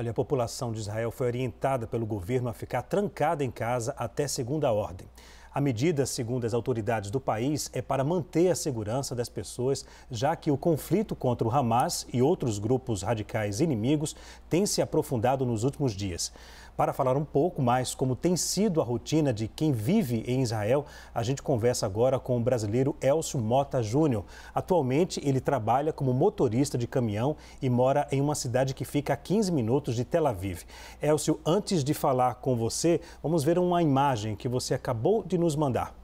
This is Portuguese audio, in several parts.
Olha, a população de Israel foi orientada pelo governo a ficar trancada em casa até segunda ordem. A medida, segundo as autoridades do país, é para manter a segurança das pessoas, já que o conflito contra o Hamas e outros grupos radicais inimigos tem se aprofundado nos últimos dias. Para falar um pouco mais como tem sido a rotina de quem vive em Israel, a gente conversa agora com o brasileiro Hélcio Mota Júnior. Atualmente, ele trabalha como motorista de caminhão e mora em uma cidade que fica a 15 minutos de Tel Aviv. Hélcio, antes de falar com você, vamos ver uma imagem que você acabou de nos mandar.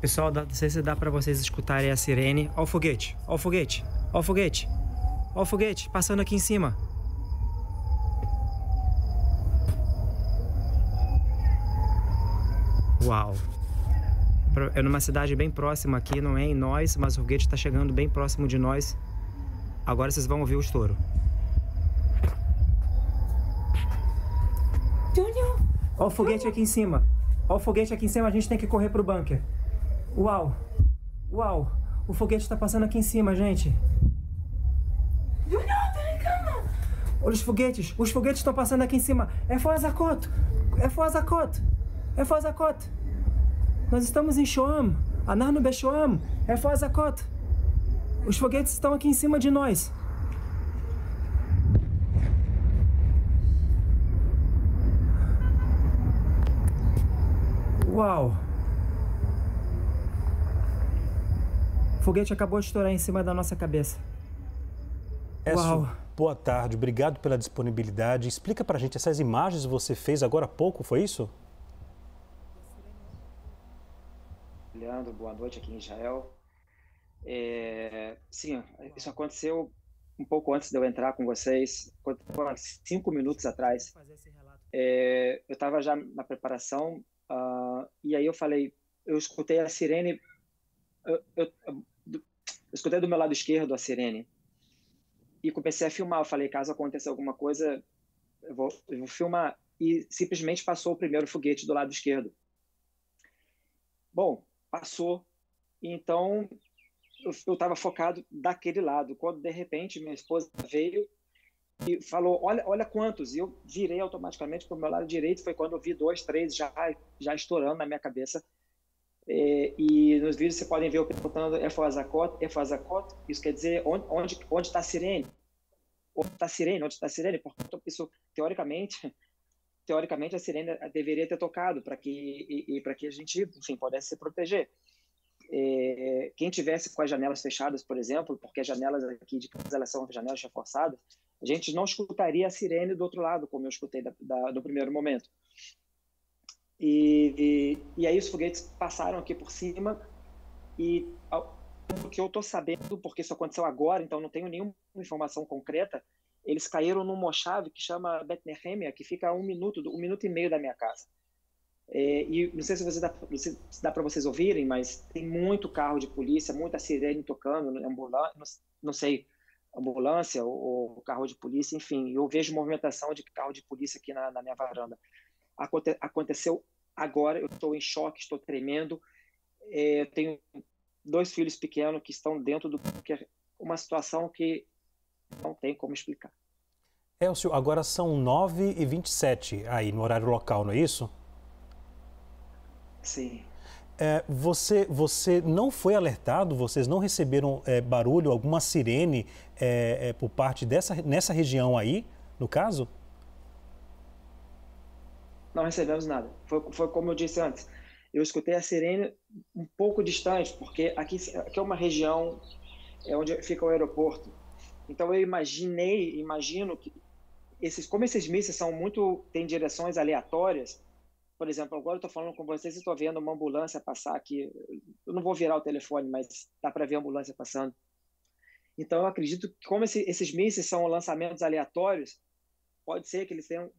Pessoal, não sei se dá para vocês escutarem a sirene. Olha o foguete, olha o foguete, olha o foguete, olha o foguete passando aqui em cima. Uau! É numa cidade bem próxima aqui, não é em nós, mas o foguete está chegando bem próximo de nós. Agora vocês vão ouvir o estouro. Júnior! Olha o foguete aqui em cima. Olha o foguete aqui em cima, a gente tem que correr pro bunker. Uau! Uau! O foguete está passando aqui em cima, gente. Júnior, tá em cama! Olha os foguetes estão passando aqui em cima. É Foz-a-Koto! É Foz-a-Koto! É Foz-a-Koto. Nós estamos em Shoham, Anarno Be-Shoham, é Foz-a-Koto. Os foguetes estão aqui em cima de nós. Uau! O foguete acabou de estourar em cima da nossa cabeça. Uau! Boa tarde, obrigado pela disponibilidade. Explica pra gente, essas imagens você fez agora há pouco, foi isso? Leandro, boa noite aqui em Israel. Sim, isso aconteceu um pouco antes de eu entrar com vocês, 5 minutos atrás. Eu estava já na preparação e aí eu falei, eu escutei a sirene, eu escutei do meu lado esquerdo a sirene e comecei a filmar. Eu falei, caso aconteça alguma coisa, eu vou filmar, e simplesmente passou o primeiro foguete do lado esquerdo. Bom, passou, então eu estava focado daquele lado, quando de repente minha esposa veio e falou, olha quantos, e eu virei automaticamente para o meu lado direito, foi quando eu vi 2, 3 já estourando na minha cabeça, e nos vídeos vocês podem ver eu perguntando, é Foz-a-Koto, é Foz-a-Koto, isso quer dizer onde está a sirene, onde está a sirene, onde está a sirene, portanto isso teoricamente a sirene deveria ter tocado para que a gente, enfim, pudesse se proteger. Quem tivesse com as janelas fechadas, por exemplo, porque as janelas aqui de casa elas são janelas reforçadas, a gente não escutaria a sirene do outro lado, como eu escutei do primeiro momento. E aí os foguetes passaram aqui por cima, e o que eu estou sabendo, porque isso aconteceu agora, então não tenho nenhuma informação concreta, eles caíram num mochave que chama Beit Lehem, que fica a 1 minuto e meio da minha casa. E não sei se dá para vocês ouvirem, mas tem muito carro de polícia, muita sirene tocando, não sei, ambulância ou carro de polícia, enfim. Eu vejo movimentação de carro de polícia aqui na minha varanda. Aconteceu agora, eu estou em choque, estou tremendo. Eu tenho 2 filhos pequenos que estão dentro do... Uma situação que... não tem como explicar. Hélcio, agora são 9h27 aí no horário local, não é isso? Sim. Você não foi alertado? Vocês não receberam barulho, alguma sirene por parte nessa região aí, no caso? Não recebemos nada. Foi como eu disse antes. Eu escutei a sirene um pouco distante, porque aqui é uma região onde fica o aeroporto. Então eu imagino que como esses mísseis têm direções aleatórias, por exemplo, agora eu estou falando com vocês e estou vendo uma ambulância passar aqui, eu não vou virar o telefone, mas dá para ver a ambulância passando. Então eu acredito que como esses mísseis são lançamentos aleatórios, pode ser que eles tenham,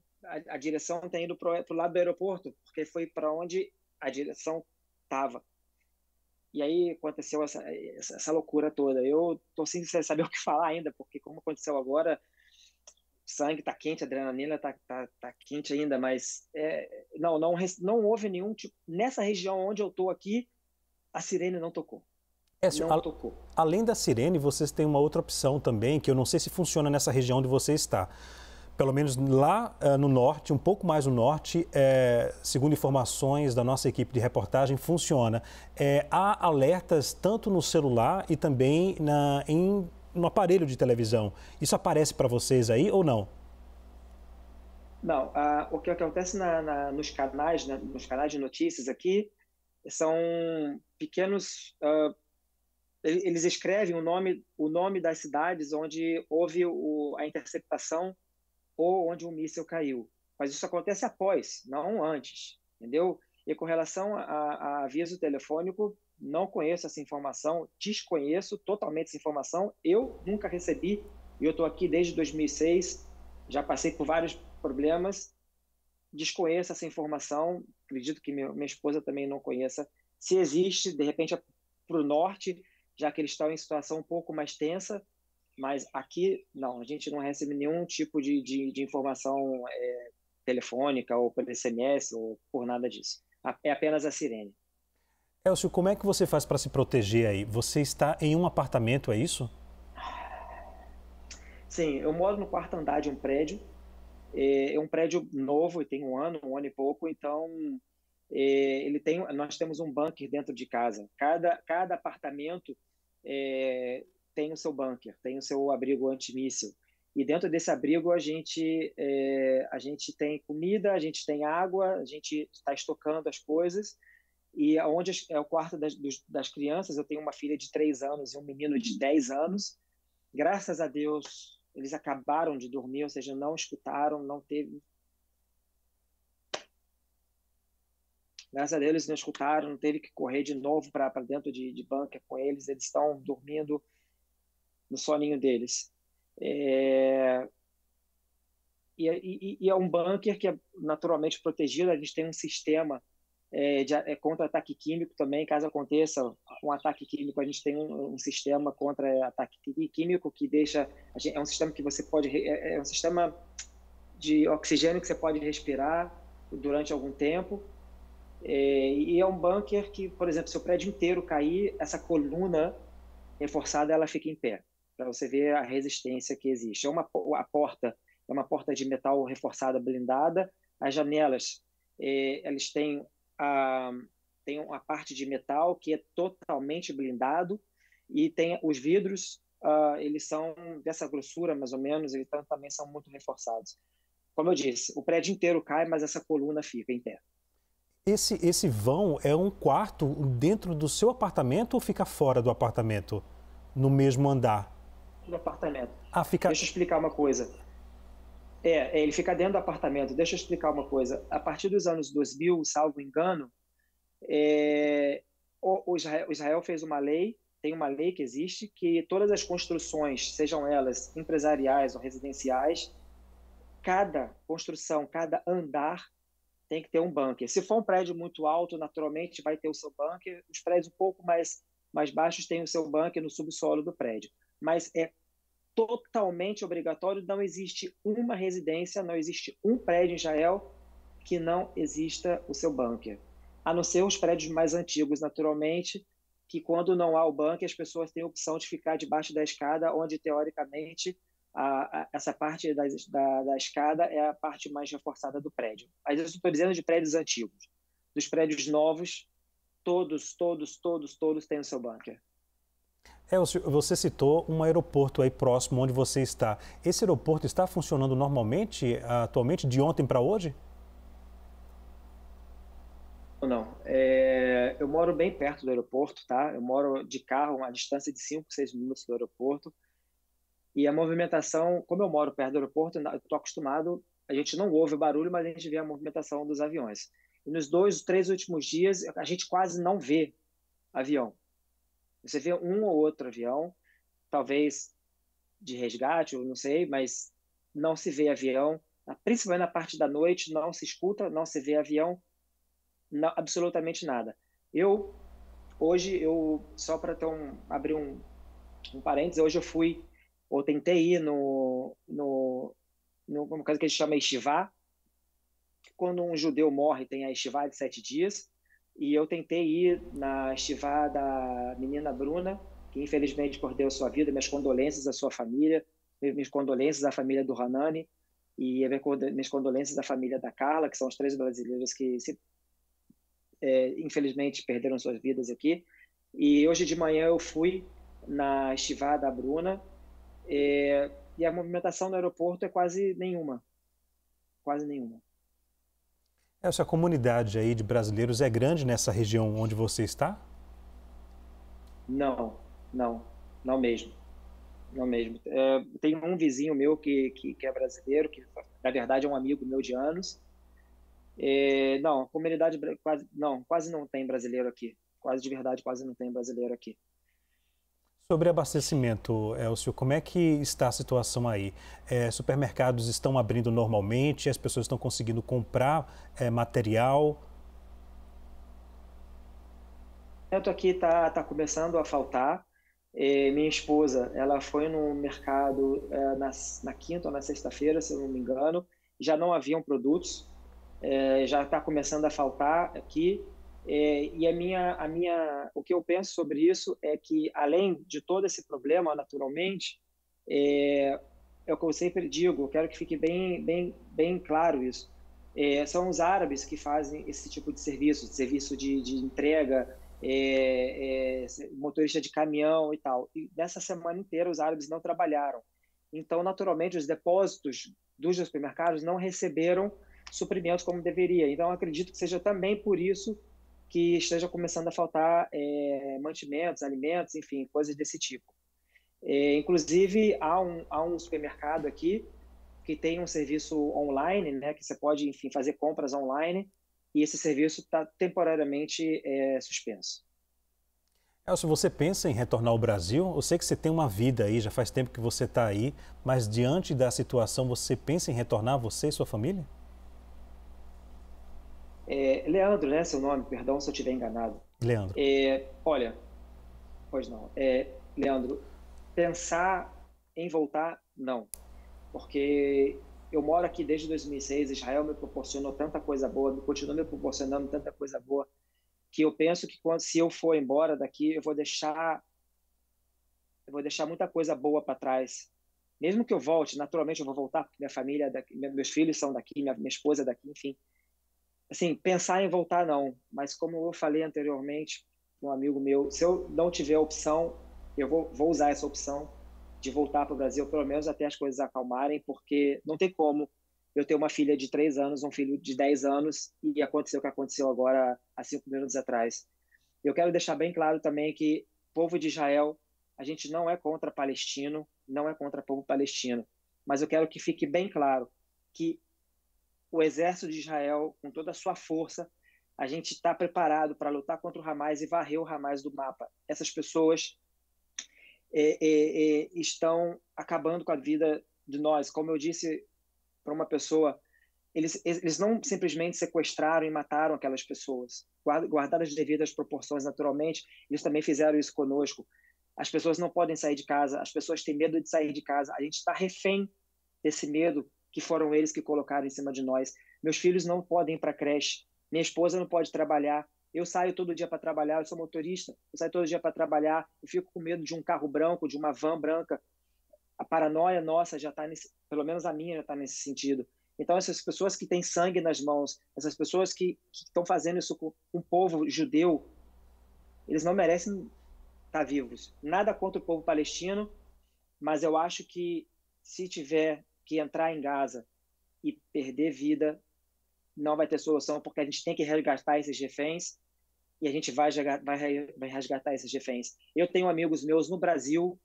a direção tenha ido para o lado do aeroporto, porque foi para onde a direção estava. E aí aconteceu essa loucura toda. Eu tô sem saber o que falar ainda, porque como aconteceu agora, o sangue tá quente, a adrenalina tá quente ainda, mas não houve nenhum tipo... Nessa região onde eu tô aqui, a sirene não tocou. Não tocou. Além da sirene, vocês têm uma outra opção também, que eu não sei se funciona nessa região onde você está. pelo menos lá no norte, um pouco mais no norte, segundo informações da nossa equipe de reportagem, funciona. Há alertas tanto no celular e também no aparelho de televisão. Isso aparece para vocês aí ou não? Não, o que acontece nos canais de notícias aqui são pequenos... eles escrevem o nome das cidades onde houve a interceptação ou onde um míssil caiu. Mas isso acontece após, não antes, entendeu? E com relação a aviso telefônico, não conheço essa informação, desconheço totalmente essa informação. Eu nunca recebi, e eu estou aqui desde 2006, já passei por vários problemas, desconheço essa informação, acredito que minha esposa também não conheça. Se existe, de repente, para o norte... já que eles estão em situação um pouco mais tensa, mas aqui, não, a gente não recebe nenhum tipo de informação telefônica ou por SMS ou por nada disso. É apenas a sirene. Hélcio, como é que você faz para se proteger aí? Você está em um apartamento, é isso? Sim, eu moro no quarto andar de um prédio. É um prédio novo, tem um ano e pouco, então... nós temos um bunker dentro de casa. Cada apartamento tem o seu bunker, tem o seu abrigo antimíssil. E dentro desse abrigo a gente tem comida, a gente tem água, a gente está estocando as coisas. E onde é o quarto das crianças, eu tenho uma filha de 3 anos e um menino de 10 anos. Graças a Deus, eles acabaram de dormir, ou seja, não escutaram, não teve... Graças a Deus, eles não escutaram, não teve que correr de novo para dentro de bunker com eles. Eles estão dormindo no soninho deles. E é um bunker que é naturalmente protegido. A gente tem um sistema contra ataque químico também. Caso aconteça um ataque químico, a gente tem um sistema contra ataque químico que deixa... é um sistema que você pode... é um sistema de oxigênio que você pode respirar durante algum tempo. E é um bunker que, por exemplo, se o prédio inteiro cair, essa coluna reforçada ela fica em pé, para você ver a resistência que existe. É uma porta de metal reforçada, blindada. As janelas, elas têm a parte de metal que é totalmente blindado, e tem os vidros, eles são dessa grossura mais ou menos, então também são muito reforçados. Como eu disse, o prédio inteiro cai, mas essa coluna fica em pé. Esse vão é um quarto dentro do seu apartamento ou fica fora do apartamento, no mesmo andar? Do apartamento. Deixa eu explicar uma coisa. Ele fica dentro do apartamento. Deixa eu explicar uma coisa. A partir dos anos 2000, salvo engano, o Israel fez uma lei, tem uma lei que existe, que todas as construções, sejam elas empresariais ou residenciais, cada construção, cada andar, tem que ter um bunker. Se for um prédio muito alto, naturalmente vai ter o seu bunker. Os prédios um pouco mais baixos têm o seu bunker no subsolo do prédio. Mas é totalmente obrigatório, não existe uma residência, não existe um prédio em Israel que não exista o seu bunker. A não ser os prédios mais antigos, naturalmente, que quando não há o bunker, as pessoas têm a opção de ficar debaixo da escada, onde, teoricamente, essa parte da escada é a parte mais reforçada do prédio. Mas eu estou dizendo de prédios antigos. Dos prédios novos, todos têm o seu bunker. Hélcio, você citou um aeroporto aí próximo onde você está. Esse aeroporto está funcionando normalmente, atualmente, de ontem para hoje? Não. Eu moro bem perto do aeroporto, tá? Eu moro de carro, a distância de 5, 6 minutos do aeroporto. E a movimentação, como eu moro perto do aeroporto, eu estou acostumado, a gente não ouve o barulho, mas a gente vê a movimentação dos aviões. E nos 2 ou 3 últimos dias, a gente quase não vê avião. Você vê um ou outro avião, talvez de resgate, eu não sei, mas não se vê avião. Principalmente na parte da noite, não se escuta, não se vê avião, não, absolutamente nada. Hoje, só para abrir um parênteses, hoje eu fui... ou tentei ir numa coisa que a gente chama Yeshivá. Quando um judeu morre, tem a Yeshivá de 7 dias, e eu tentei ir na Yeshivá da menina Bruna, que infelizmente perdeu sua vida, minhas condolências à sua família, minhas condolências à família do Hanani, e minhas condolências à família da Carla, que são os 3 brasileiros que infelizmente perderam suas vidas aqui. E hoje de manhã eu fui na estivada da Bruna, e a movimentação no aeroporto é quase nenhuma, quase nenhuma. Essa comunidade aí de brasileiros é grande nessa região onde você está? Não, não, não mesmo, não mesmo. Tem um vizinho meu que é brasileiro, que na verdade é um amigo meu de anos. Não, a comunidade quase não tem brasileiro aqui, quase de verdade quase não tem brasileiro aqui. Sobre abastecimento, Hélcio, como é que está a situação aí? Supermercados estão abrindo normalmente? As pessoas estão conseguindo comprar material? O alimento aqui está começando a faltar. Minha esposa, ela foi no mercado na quinta ou na sexta-feira, se eu não me engano, já não haviam produtos, já está começando a faltar aqui. E o que eu penso sobre isso é que, além de todo esse problema, naturalmente, é o que eu sempre digo, eu quero que fique bem claro isso. São os árabes que fazem esse tipo de serviço de entrega, motorista de caminhão e tal. E nessa semana inteira os árabes não trabalharam. Então, naturalmente, os depósitos dos supermercados não receberam suprimentos como deveria. Então, eu acredito que seja também por isso que esteja começando a faltar mantimentos, alimentos, enfim, coisas desse tipo. Inclusive, há um supermercado aqui que tem um serviço online, né, que você pode, enfim, fazer compras online, e esse serviço está temporariamente suspenso. Hélcio, você pensa em retornar ao Brasil? Eu sei que você tem uma vida aí, já faz tempo que você está aí, mas diante da situação, você pensa em retornar, você e sua família? Leandro, né, seu nome, perdão se eu estiver enganado. Leandro. Olha, pois não. Leandro, pensar em voltar, não. Porque eu moro aqui desde 2006, Israel me proporcionou tanta coisa boa, continua me proporcionando tanta coisa boa, que eu penso que se eu for embora daqui, eu vou deixar muita coisa boa para trás. Mesmo que eu volte, naturalmente eu vou voltar, porque minha família é daqui, meus filhos são daqui, minha esposa é daqui, enfim. Assim, pensar em voltar não, mas como eu falei anteriormente, um amigo meu, se eu não tiver a opção, eu vou usar essa opção de voltar para o Brasil, pelo menos até as coisas acalmarem, porque não tem como eu ter uma filha de 3 anos, um filho de 10 anos, e aconteceu o que aconteceu agora há 5 minutos atrás. Eu quero deixar bem claro também que o povo de Israel, a gente não é contra palestino, não é contra o povo palestino, mas eu quero que fique bem claro que o exército de Israel, com toda a sua força, a gente está preparado para lutar contra o Hamas e varrer o Hamas do mapa. Essas pessoas estão acabando com a vida de nós. Como eu disse para uma pessoa, eles não simplesmente sequestraram e mataram aquelas pessoas. Guardadas as devidas proporções, naturalmente, eles também fizeram isso conosco. As pessoas não podem sair de casa, as pessoas têm medo de sair de casa. A gente está refém desse medo, que foram eles que colocaram em cima de nós. Meus filhos não podem ir para a creche, minha esposa não pode trabalhar, eu saio todo dia para trabalhar, eu sou motorista, eu saio todo dia para trabalhar, eu fico com medo de um carro branco, de uma van branca. A paranoia nossa já está nesse, pelo menos a minha já está nesse sentido. Então essas pessoas que têm sangue nas mãos, essas pessoas que estão fazendo isso com o povo judeu, eles não merecem estar vivos. Nada contra o povo palestino, mas eu acho que se tiver que entrar em Gaza e perder vida não vai ter solução, porque a gente tem que resgatar esses reféns e a gente vai resgatar esses reféns. Eu tenho amigos meus no Brasil,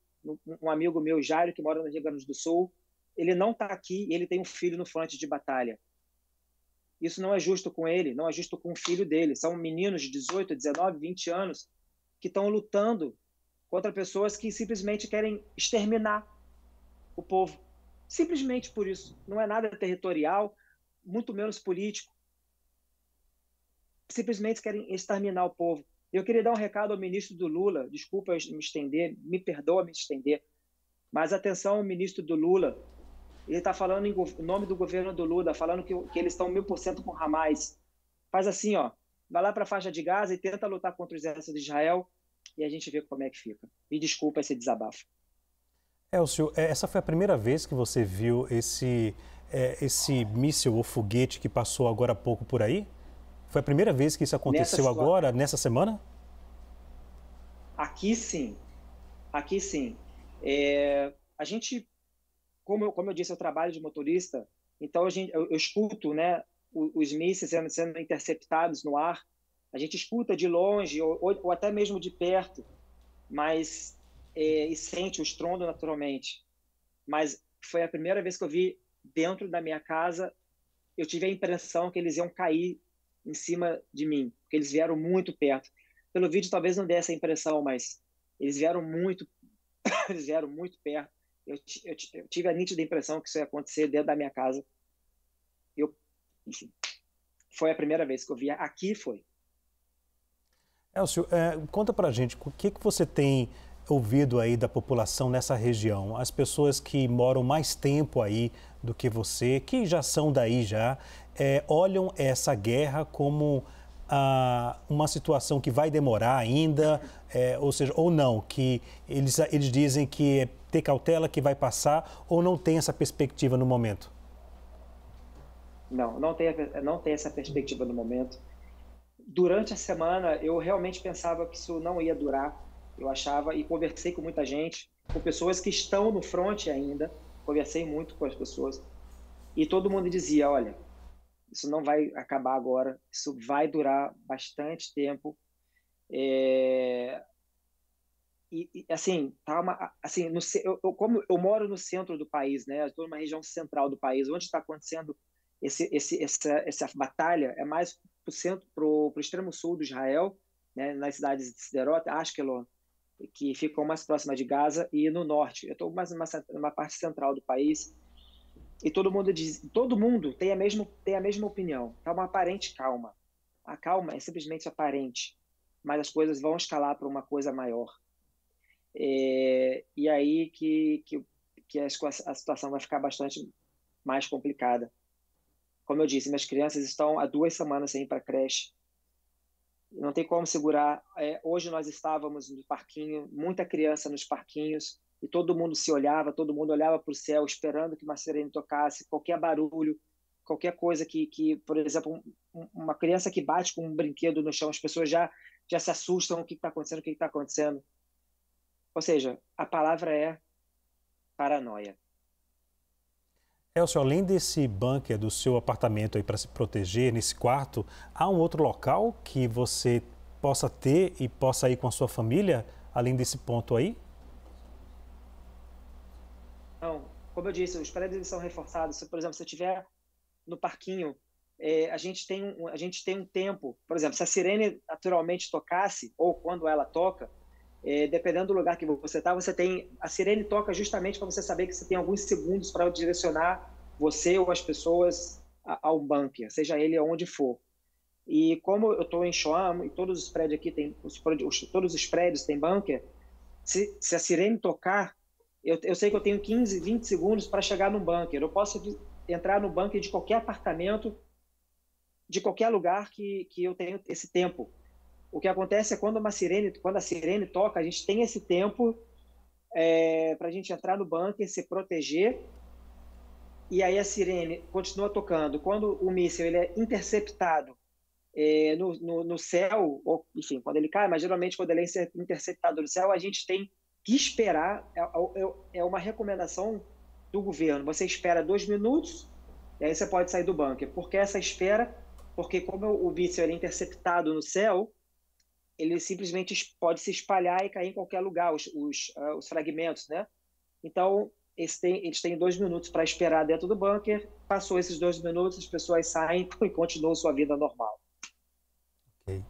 um amigo meu, Jairo, que mora no Rio Grande do Sul, ele não está aqui e ele tem um filho no fronte de batalha. Isso não é justo com ele, não é justo com o filho dele. São meninos de 18, 19, 20 anos que estão lutando contra pessoas que simplesmente querem exterminar o povo. Simplesmente por isso. Não é nada territorial, muito menos político. Simplesmente querem exterminar o povo. Eu queria dar um recado ao ministro do Lula. Desculpa me estender, me perdoa me estender. Mas atenção, ministro do Lula. Ele está falando em nome do governo do Lula, falando que eles estão 1000% com Hamas. Faz assim, ó. Vai lá para a faixa de Gaza e tenta lutar contra o exército de Israel e a gente vê como é que fica. Me desculpa esse desabafo. Hélcio, essa foi a primeira vez que você viu esse esse míssil ou foguete que passou agora há pouco por aí? Foi a primeira vez que isso aconteceu agora, nessa semana? Aqui sim, aqui sim. A gente, como eu disse, eu trabalho de motorista, então eu escuto, né, os mísseis sendo interceptados no ar, a gente escuta de longe ou até mesmo de perto, mas e sente o estrondo naturalmente. Mas foi a primeira vez que eu vi dentro da minha casa, eu tive a impressão que eles iam cair em cima de mim, porque eles vieram muito perto. Pelo vídeo talvez não dê essa impressão, mas eles vieram muito perto. Eu tive a nítida impressão que isso ia acontecer dentro da minha casa. Enfim, foi a primeira vez que eu vi. Aqui foi. Hélcio, conta pra gente, o que você tem ouvido aí da população nessa região? As pessoas que moram mais tempo aí do que você, que já são daí já, olham essa guerra como uma situação que vai demorar ainda, ou seja, ou não, que eles dizem que é ter cautela, que vai passar, ou não tem essa perspectiva no momento? Não, não tem essa perspectiva no momento. Durante a semana, eu realmente pensava que isso não ia durar. Eu achava, e conversei com muita gente, com pessoas que estão no fronte ainda, conversei muito com as pessoas, e todo mundo dizia, olha, isso não vai acabar agora, isso vai durar bastante tempo. Como eu moro no centro do país, né, estou numa região central do país, onde está acontecendo essa batalha é mais para o extremo sul do Israel, né, nas cidades de Sderot, Ashkelon, que ficam mais próximas de Gaza, e no norte. Eu estou mais numa parte central do país, e todo mundo tem a mesma opinião. Está uma aparente calma. A calma é simplesmente aparente, mas as coisas vão escalar para uma coisa maior. E aí que a situação vai ficar bastante mais complicada. Como eu disse, minhas crianças estão há 2 semanas sem ir para a creche. Não tem como segurar. Hoje nós estávamos no parquinho, muita criança nos parquinhos, e todo mundo se olhava, todo mundo olhava para o céu, esperando que uma sirene tocasse, qualquer barulho, qualquer coisa que por exemplo, uma criança que bate com um brinquedo no chão, as pessoas já se assustam, o que está acontecendo, o que está acontecendo. Ou seja, a palavra é paranoia. Hélcio, além desse bunker do seu apartamento aí para se proteger, nesse quarto, há um outro local que você possa ter e possa ir com a sua família, além desse ponto aí? Não, como eu disse, os prédios são reforçados. Se, por exemplo, se eu estiver no parquinho, a gente tem um tempo. Por exemplo, se a sirene naturalmente tocasse, ou quando ela toca, dependendo do lugar que você está, a sirene toca justamente para você saber que você tem alguns segundos para direcionar você ou as pessoas ao bunker, seja ele aonde for. E como eu estou em Shoham e todos os prédios aqui têm bunker, se a sirene tocar, eu sei que eu tenho 15, 20 segundos para chegar no bunker. Eu posso entrar no bunker de qualquer apartamento, de qualquer lugar que eu tenho esse tempo. O que acontece é quando a sirene toca, a gente tem esse tempo para a gente entrar no bunker, se proteger, e aí a sirene continua tocando. Quando o míssil ele é interceptado no céu, ou, enfim, quando ele cai, mas geralmente quando ele é interceptado no céu, a gente tem que esperar, é uma recomendação do governo, você espera 2 minutos, e aí você pode sair do bunker. Por que essa espera? Porque como o míssil ele é interceptado no céu, ele simplesmente pode se espalhar e cair em qualquer lugar, os fragmentos, né? Então, eles têm 2 minutos para esperar dentro do bunker. Passou esses 2 minutos, as pessoas saem e continuam sua vida normal. Ok.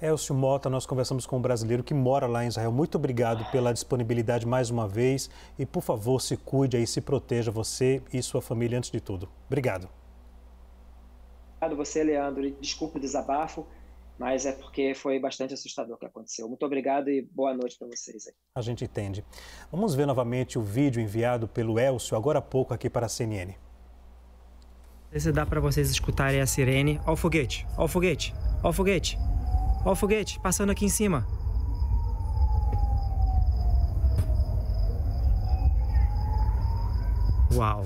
Hélcio Mota, nós conversamos com um brasileiro que mora lá em Israel. Muito obrigado pela disponibilidade mais uma vez. E, por favor, se cuide aí, se proteja você e sua família antes de tudo. Obrigado. Obrigado você, Leandro. Desculpa o desabafo, mas é porque foi bastante assustador o que aconteceu. Muito obrigado e boa noite para vocês aí. A gente entende. Vamos ver novamente o vídeo enviado pelo Hélcio agora há pouco aqui para a CNN. Se dá para vocês escutarem a sirene. Olha o foguete, olha o foguete, olha o foguete, olha o foguete passando aqui em cima. Uau!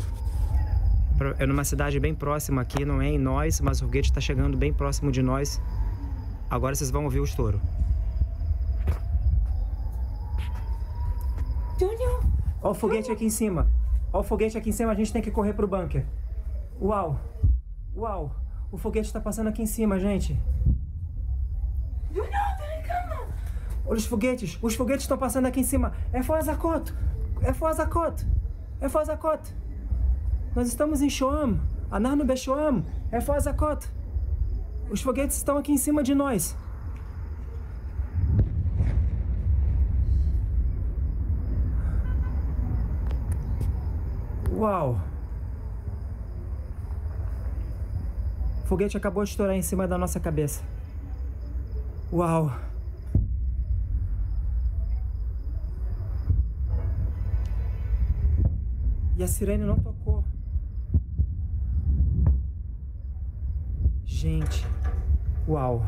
é numa cidade bem próxima aqui, não é em nós, mas o foguete está chegando bem próximo de nós. Agora vocês vão ouvir o estouro. Júnior! Olha o foguete aqui em cima. Olha o foguete aqui em cima, a gente tem que correr pro bunker. Uau! Uau! O foguete está passando aqui em cima, gente. Júnior, tá em cama! Olha os foguetes estão passando aqui em cima. É Fozacoto! É Fozacoto! É Fozacoto! Nós estamos em Shoham, Anarno Beshoam, é Fozacoto! Os foguetes estão aqui em cima de nós. Uau! O foguete acabou de estourar em cima da nossa cabeça. Uau! E a sirene não tocou. Gente, uau!